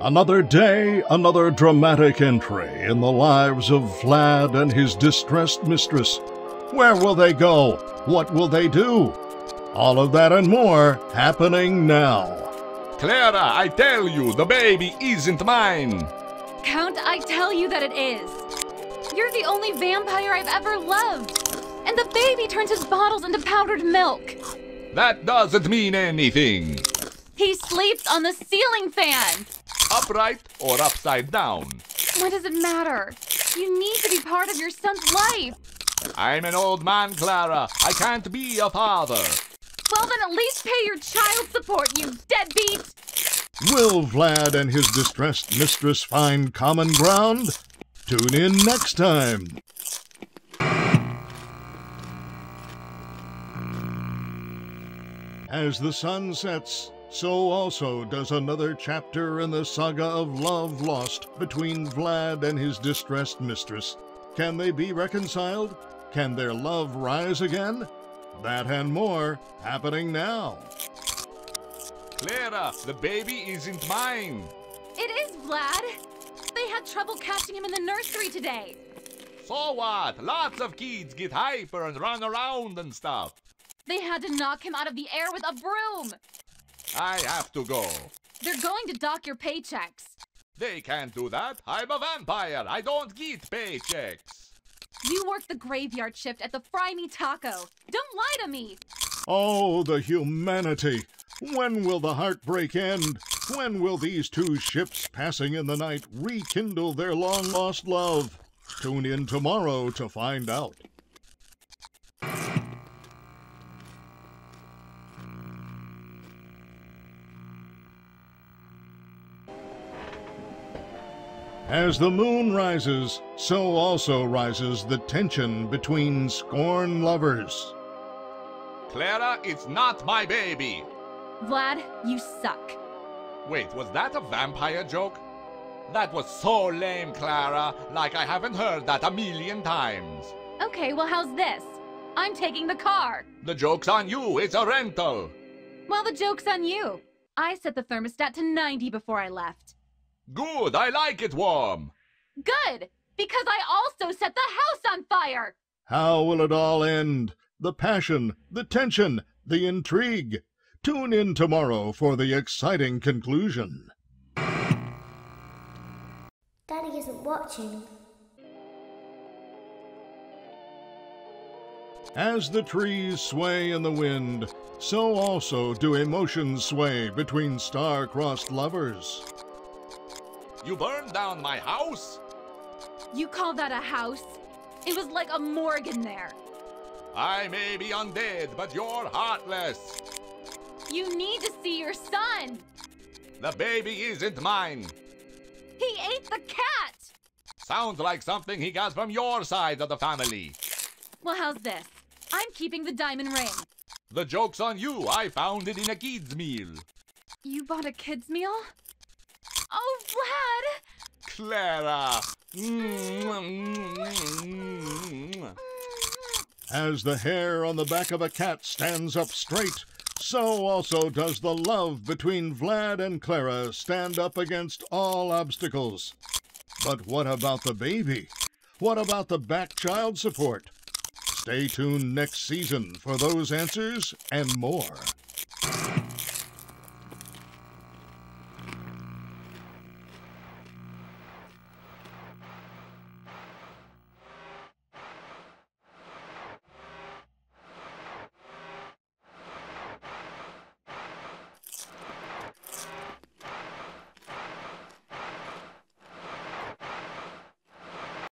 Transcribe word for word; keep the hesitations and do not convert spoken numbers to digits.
Another day, another dramatic entry in the lives of Vlad and his distressed mistress. Where will they go? What will they do? All of that and more happening now. Clara, I tell you, the baby isn't mine. Count, I tell you that it is. You're the only vampire I've ever loved. And the baby turns his bottles into powdered milk. That doesn't mean anything. He sleeps on the ceiling fan. Upright or upside down. What does it matter? You need to be part of your son's life. I'm an old man, Clara. I can't be a father. Well, then at least pay your child support, you deadbeat! Will Vlad and his distressed mistress find common ground? Tune in next time. As the sun sets, so also does another chapter in the saga of love lost between Vlad and his distressed mistress. Can they be reconciled? Can their love rise again? That and more happening now. Clara, the baby isn't mine. It is, Vlad. They had trouble catching him in the nursery today. So what? Lots of kids get hyper and run around and stuff. They had to knock him out of the air with a broom. I have to go. They're going to dock your paychecks. They can't do that. I'm a vampire. I don't get paychecks. You work the graveyard shift at the Fry Me Taco. Don't lie to me. Oh, the humanity. When will the heartbreak end? When will these two ships passing in the night rekindle their long-lost love? Tune in tomorrow to find out. As the moon rises, so also rises the tension between scorned lovers. Clara, it's not my baby. Vlad, you suck. Wait, was that a vampire joke? That was so lame, Clara. Like I haven't heard that a million times. Okay, well, how's this? I'm taking the car. The joke's on you. It's a rental. Well, the joke's on you. I set the thermostat to ninety before I left. Good, I like it warm. Good, because I also set the house on fire. How will it all end? The passion, the tension, the intrigue. Tune in tomorrow for the exciting conclusion. Daddy isn't watching. As the trees sway in the wind, so also do emotions sway between star-crossed lovers. You burned down my house? You call that a house? It was like a morgue in there. I may be undead, but you're heartless. You need to see your son. The baby isn't mine. He ate the cat. Sounds like something he got from your side of the family. Well, how's this? I'm keeping the diamond ring. The joke's on you. I found it in a kid's meal. You bought a kid's meal? Oh, Vlad! Clara! As the hair on the back of a cat stands up straight, so also does the love between Vlad and Clara stand up against all obstacles. But what about the baby? What about the back child support? Stay tuned next season for those answers and more.